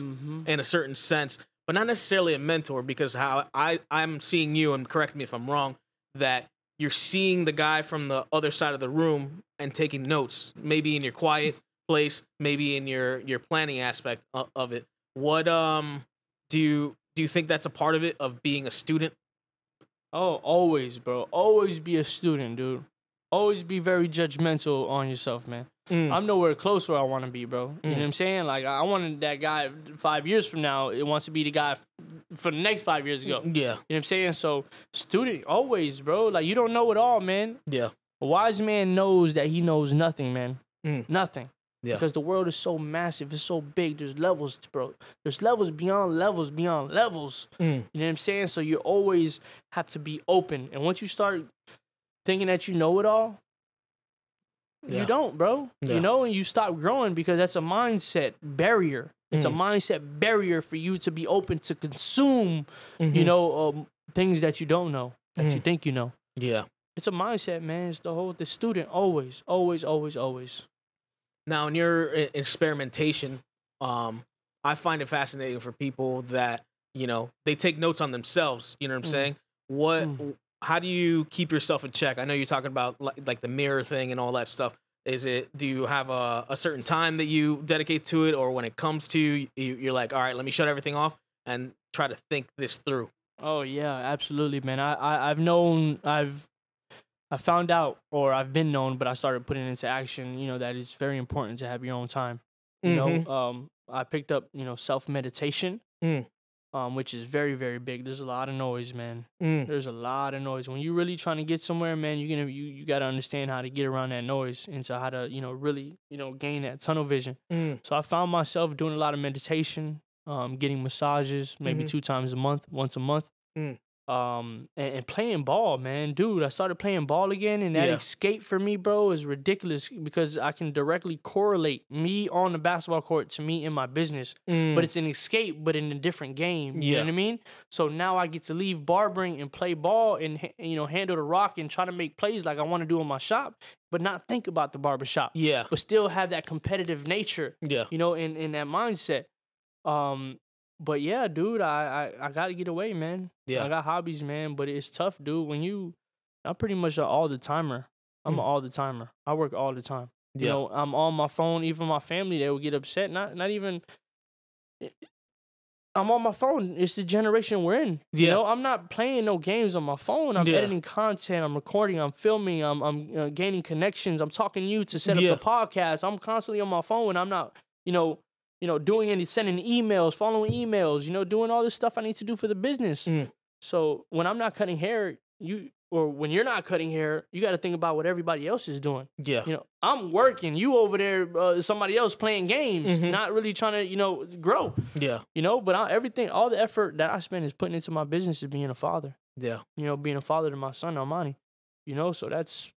in a certain sense, but not necessarily a mentor, because how I'm seeing you, and correct me if I'm wrong, that you're seeing the guy from the other side of the room and taking notes, maybe in your quiet place, maybe in your planning aspect of it. What do you think that's a part of it, of being a student? Oh, always, bro. Always be a student, dude. Always be very judgmental on yourself, man. I'm nowhere close where I want to be, bro. You know what I'm saying? Like, I wanted that guy 5 years from now. It wants to be the guy for the next 5 years ago. Yeah. You know what I'm saying? So, student, always, bro. Like, you don't know it all, man. Yeah. A wise man knows that he knows nothing, man. Nothing. Yeah. Because the world is so massive. It's so big. There's levels, bro. There's levels beyond levels beyond levels. You know what I'm saying? So, you always have to be open. And once you start... thinking that you know it all, you don't, bro. Yeah. You know, and you stop growing, because that's a mindset barrier. It's a mindset barrier for you to be open to consume, you know, things that you don't know, that you think you know. Yeah. It's a mindset, man. It's the student, always, always, always, always. Now, in your experimentation, I find it fascinating for people that, you know, they take notes on themselves. You know what I'm saying? What... How do you keep yourself in check? I know you're talking about like the mirror thing and all that stuff. Is it, do you have a certain time that you dedicate to it, or when it comes to you're like, all right, let me shut everything off and try to think this through? Oh yeah, absolutely, man. I found out, or I've been known, but I started putting it into action, you know, that it's very important to have your own time. You know, I picked up, you know, self-meditation. Which is very, very big. There's a lot of noise, man. There's a lot of noise. When you're really trying to get somewhere, man, you gotta understand how to get around that noise, and so how to, you know, really, you know, gain that tunnel vision. So I found myself doing a lot of meditation, getting massages maybe 2 times a month, once a month, and playing ball, man. Dude, I started playing ball again, and that escape for me, bro, is ridiculous, because I can directly correlate me on the basketball court to me in my business. But it's an escape, but in a different game. You know what I mean? So now I get to leave barbering and play ball, and, you know, handle the rock and try to make plays like I want to do in my shop, but not think about the barbershop. Yeah. But still have that competitive nature. Yeah. You know, in that mindset. But yeah, dude, I gotta get away, man. Yeah. I got hobbies, man, but it's tough, dude. When I'm pretty much an all the timer. I'm an all the timer. I work all the time. Yeah. You know, I'm on my phone. Even my family, they will get upset. Not even I'm on my phone. It's the generation we're in. Yeah. You know, I'm not playing no games on my phone. I'm editing content. I'm recording. I'm filming. I'm gaining connections. I'm talking to you to set up the podcast. I'm constantly on my phone when I'm not, you know, doing any, sending emails, following emails, you know, doing all this stuff I need to do for the business. Mm. So when I'm not cutting hair, when you're not cutting hair, you got to think about what everybody else is doing. Yeah. You know, I'm working. You over there, somebody else playing games, not really trying to, you know, grow. Yeah. You know, but all the effort that I spend is putting into my business is being a father. Yeah. You know, being a father to my son, Armani. You know, so that's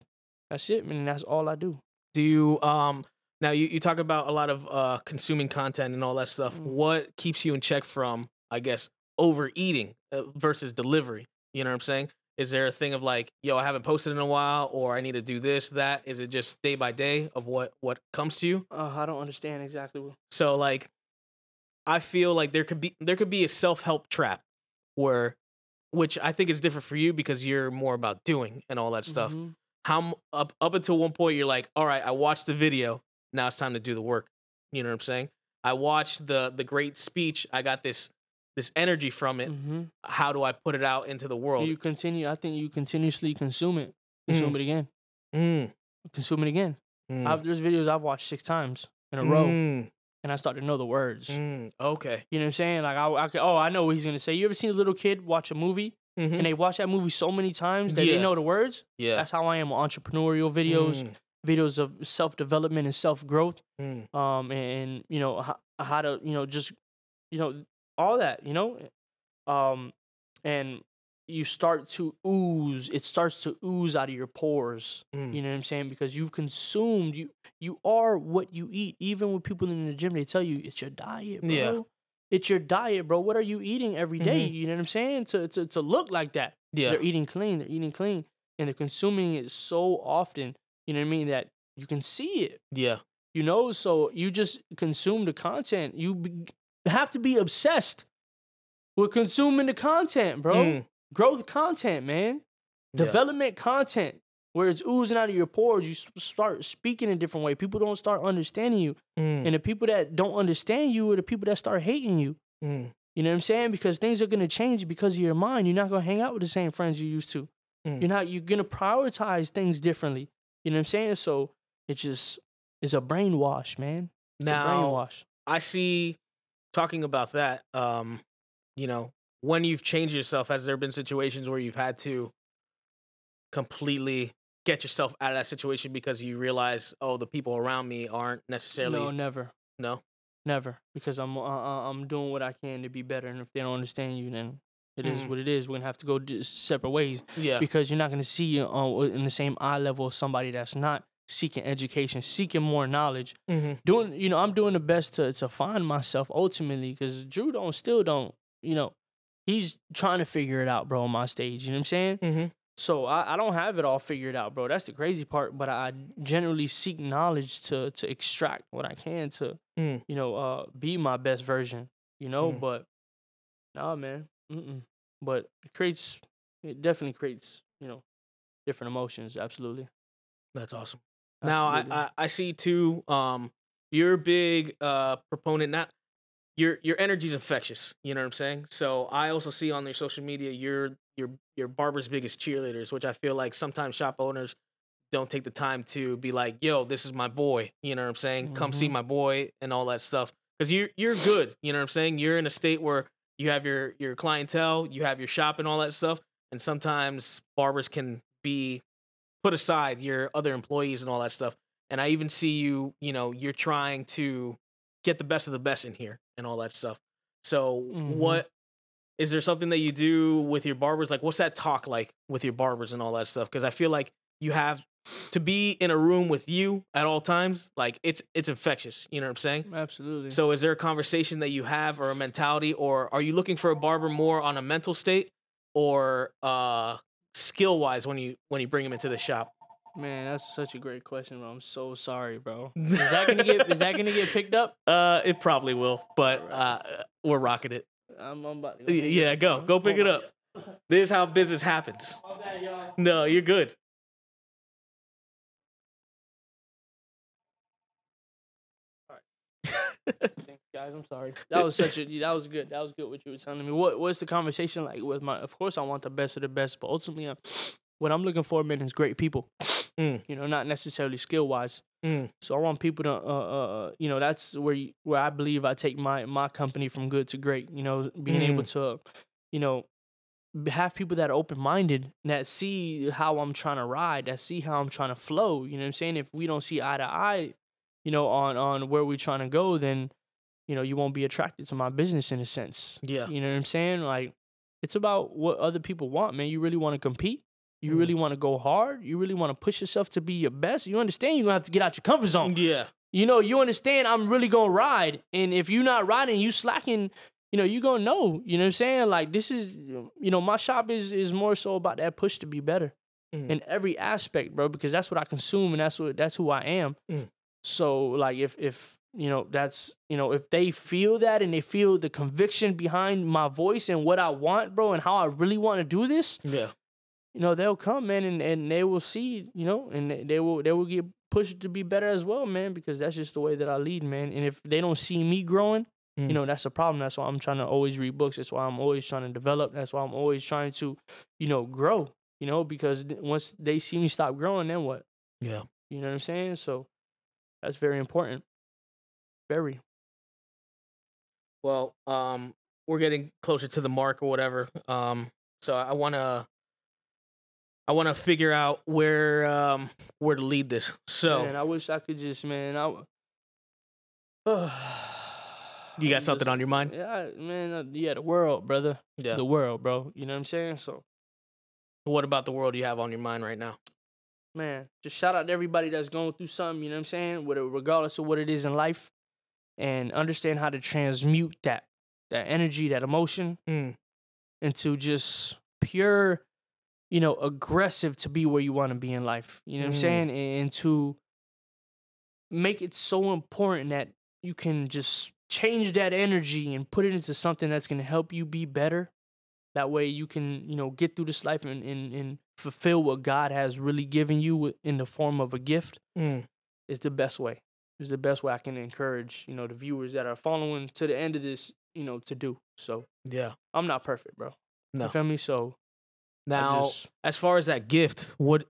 it, man. That's all I do. Do you, now you talk about a lot of consuming content and all that stuff. What keeps you in check from, I guess, overeating versus delivery? You know what I'm saying? Is there a thing of like, yo, I haven't posted in a while, or I need to do this, that? Is it just day by day of what comes to you? I don't understand exactly. So like, I feel like there could be a self-help trap which I think is different for you because you're more about doing and all that stuff. How up until one point you're like, all right, I watched the video. Now it's time to do the work. You know what I'm saying? I watched the great speech. I got this energy from it. How do I put it out into the world? You continue. I think you continuously consume it. Consume it again. Consume it again. There's videos I've watched 6 times in a row, and I start to know the words. Okay. You know what I'm saying? Like, I know what he's going to say. You ever seen a little kid watch a movie, and they watch that movie so many times that they know the words? Yeah. That's how I am with entrepreneurial videos, videos of self-development and self-growth, and, you know, how to, you know, just, you know, all that, you know, and you start to ooze. It starts to ooze out of your pores. You know what I'm saying? Because you've consumed. You are what you eat. Even with people in the gym, they tell you it's your diet, bro. Yeah. It's your diet, bro. What are you eating every day? You know what I'm saying? To look like that. Yeah. They're eating clean. And they're consuming it so often. You know what I mean? That you can see it. Yeah. You know, so you just consume the content. Have to be obsessed with consuming the content, bro. Growth content, man. Development content, where it's oozing out of your pores. You start speaking a different way. People don't start understanding you. And the people that don't understand you are the people that start hating you. You know what I'm saying? Because things are going to change because of your mind. You're not going to hang out with the same friends you used to. You're going to prioritize things differently. You know what I'm saying? So it just is a brainwash, man. I see. Talking about that, you know, when you've changed yourself, has there been situations where you've had to completely get yourself out of that situation because you realize, oh, the people around me aren't necessarily? No, never. No? Never, because I'm doing what I can to be better, and if they don't understand you, then it is what it is. We're going to have to go separate ways because you're not going to see in the same eye level as somebody that's not seeking education, seeking more knowledge, doing, you know, I'm doing the best to find myself ultimately, because Drew still don't, you know, he's trying to figure it out, bro, on my stage. You know what I'm saying? So I don't have it all figured out, bro. That's the crazy part. But I generally seek knowledge to extract what I can to, you know, be my best version, you know, but nah, man. But it definitely creates, you know, different emotions. Absolutely. That's awesome. Now, I see too, you're a big proponent, your energy's infectious, you know what I'm saying? So I also see on your social media, your barber's biggest cheerleaders, which I feel like sometimes shop owners don't take the time to be like, yo, this is my boy, you know what I'm saying? Come see my boy and all that stuff. Because you're good, you know what I'm saying? You're in a state where you have your clientele, you have your shop and all that stuff, and sometimes barbers can be put aside your other employees and all that stuff. And I even see you know, you're trying to get the best of the best in here and all that stuff. So what, is there something that you do with your barbers? Like, what's that talk like with your barbers and all that stuff? Because I feel like you have to be in a room with you at all times. Like, it's infectious. You know what I'm saying? Absolutely. So is there a conversation that you have, or a mentality, or are you looking for a barber more on a mental state or, skill wise when you bring him into the shop? Man, that's such a great question, bro. I'm so sorry, bro. Is that gonna get picked up? It probably will, but we're rocking it. I'm about to go. Yeah, go pick it up. This is how business happens. My bad, y'all. No, you're good. All right. guys. I'm sorry. That was such a that was good. That was good what you were telling me. What's the conversation like with my? Of course, I want the best of the best, but ultimately, what I'm looking for, man, is great people. You know, not necessarily skill wise. So I want people to, you know, that's where I believe I take my company from good to great. You know, being able to, you know, have people that are open-minded, that see how I'm trying to ride, that see how I'm trying to flow. You know what I'm saying? If we don't see eye to eye, you know, on where we're trying to go, then, you know, you won't be attracted to my business in a sense. Yeah. You know what I'm saying? Like, it's about what other people want, man. You really want to compete? You really want to go hard? You really want to push yourself to be your best? You understand you're going to have to get out your comfort zone. Yeah. You know, you understand I'm really going to ride. And if you're not riding, you slacking, you know, you're going to know. You know what I'm saying? Like, this is, you know, my shop is more so about that push to be better in every aspect, bro, because that's what I consume and that's who I am. So, like, if you know, that's, you know, if they feel that and they feel the conviction behind my voice and what I want, bro, and how I really want to do this. Yeah. You know, they'll come, man, and they will see, you know, and they will get pushed to be better as well, man, because that's just the way that I lead, man. And if they don't see me growing, you know, that's a problem. That's why I'm trying to always read books. That's why I'm always trying to develop. That's why I'm always trying to, you know, grow, you know, because once they see me stop growing, then what? Yeah. You know what I'm saying? So that's very important. Very. Well, we're getting closer to the mark or whatever. So I want to figure out where to lead this. So, man, I wish I could just, man. You got something on your mind? Yeah, man. Yeah, the world, brother. Yeah, the world, bro. You know what I'm saying? So, what about the world you have on your mind right now? Man, just shout out to everybody that's going through something. You know what I'm saying? Regardless of what it is in life, and understand how to transmute that energy, that emotion, into just pure, you know, aggressive to be where you want to be in life. You know what I'm saying? And to make it so important that you can just change that energy and put it into something that's going to help you be better. That way you can, you know, get through this life and fulfill what God has really given you in the form of a gift. It's the best way. It's the best way I can encourage, you know, the viewers that are following to the end of this, you know, to do. So, yeah. I'm not perfect, bro. No. You feel me? So, now, as far as that gift, what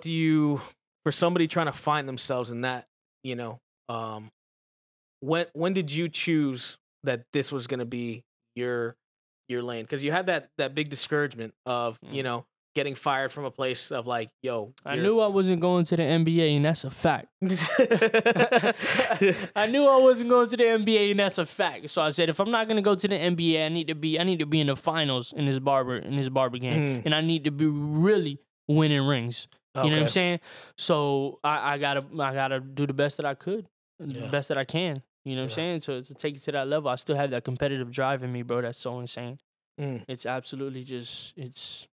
do you, for somebody trying to find themselves in that, you know, when did you choose that this was going to be your lane? Because you had that big discouragement of, you know, getting fired from a place of like, yo. I knew I wasn't going to the NBA, and that's a fact. I knew I wasn't going to the NBA, and that's a fact. So I said, if I'm not going to go to the NBA, I need to be in the finals in this barber game, and I need to be really winning rings. Okay. You know what I'm saying? So I gotta do the best that I could, the best that I can. You know what I'm saying? To take it to that level, I still have that competitive drive in me, bro. That's so insane. It's absolutely just it's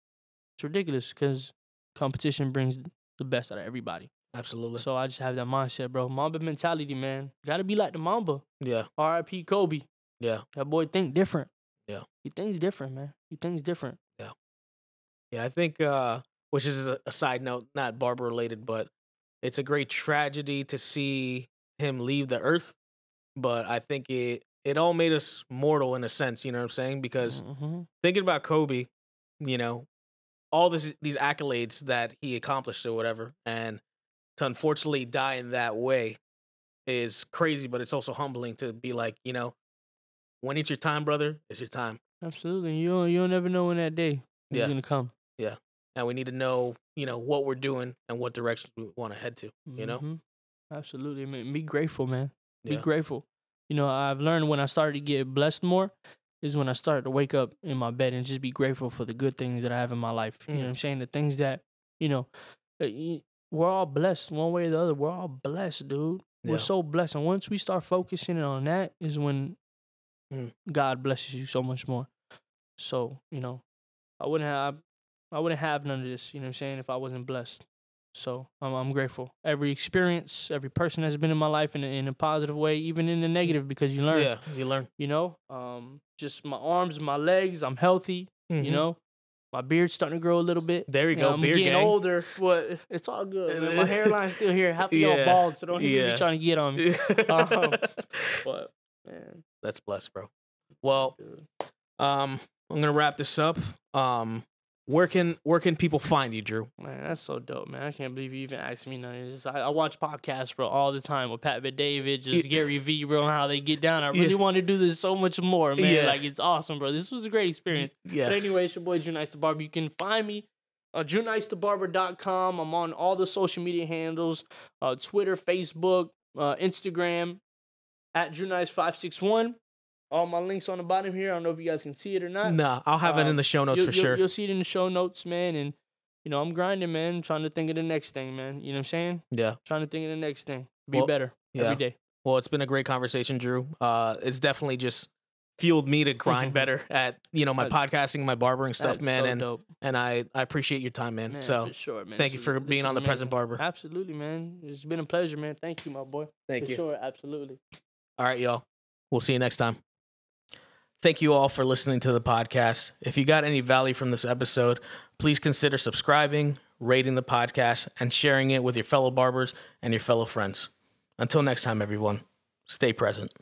ridiculous because competition brings the best out of everybody. Absolutely. So I just have that mindset, bro. Mamba mentality, man. Got to be like the Mamba. Yeah. R.I.P. Kobe. Yeah. That boy think different. Yeah. He thinks different, man. He thinks different. Yeah. Yeah, I think, which is a side note, not barber related, but it's a great tragedy to see him leave the earth. But I think it all made us mortal in a sense, you know what I'm saying? Because thinking about Kobe, you know, all these accolades that he accomplished or whatever, and to unfortunately die in that way is crazy, but it's also humbling to be like, you know, when it's your time, brother, it's your time. Absolutely. You'll never know when that day is going to come. Yeah. And we need to know, you know, what we're doing and what direction we want to head to, you know? Absolutely. Be grateful, man. Be grateful. You know, I've learned when I started to get blessed more, is when I started to wake up in my bed and just be grateful for the good things that I have in my life. You know what I'm saying? The things that, you know, we're all blessed one way or the other. We're all blessed, dude. Yeah. We're so blessed. And once we start focusing on that is when God blesses you so much more. So, you know, I wouldn't have none of this, you know what I'm saying, if I wasn't blessed. So I'm grateful. Every experience, every person that's been in my life in a positive way, even in the negative, because you learn. Yeah, you learn. You know, just my arms, my legs, I'm healthy. You know, my beard's starting to grow a little bit. There you go, know, I'm beard getting gang. Older, but it's all good. Man. My hairline's still here. Half of y'all bald, so don't even be trying to get on me. But Man, that's blessed, bro. Well, I'm gonna wrap this up. Where can people find you, Drew? Man, that's so dope, man. I can't believe you even asked me none of this. I watch podcasts, bro, all the time with Pat Bet-David, just Gary V, bro, and how they get down. I really want to do this so much more, man. Yeah. Like, it's awesome, bro. This was a great experience. Yeah. But anyway, it's your boy, Drew Nice the Barber. You can find me at DrewNiceTheBarber.com. I'm on all the social media handles, Twitter, Facebook, Instagram, at DrewNice561. All my links on the bottom here. I don't know if you guys can see it or not. Nah, I'll have it in the show notes for sure. You'll see it in the show notes, man. And, you know, I'm grinding, man. I'm trying to think of the next thing, man. You know what I'm saying? Yeah. I'm trying to think of the next thing. Be better every day. Well, it's been a great conversation, Drew. It's definitely just fueled me to grind better at, you know, my podcasting, my barbering stuff, man. So and I appreciate your time, man. So for sure, man. Thank you for being on the Present Barber. Absolutely, man. It's been a pleasure, man. Thank you, my boy. Thank you. For sure, absolutely. All right, y'all. We'll see you next time. Thank you all for listening to the podcast. If you got any value from this episode, please consider subscribing, rating the podcast, and sharing it with your fellow barbers and your fellow friends. Until next time, everyone, stay present.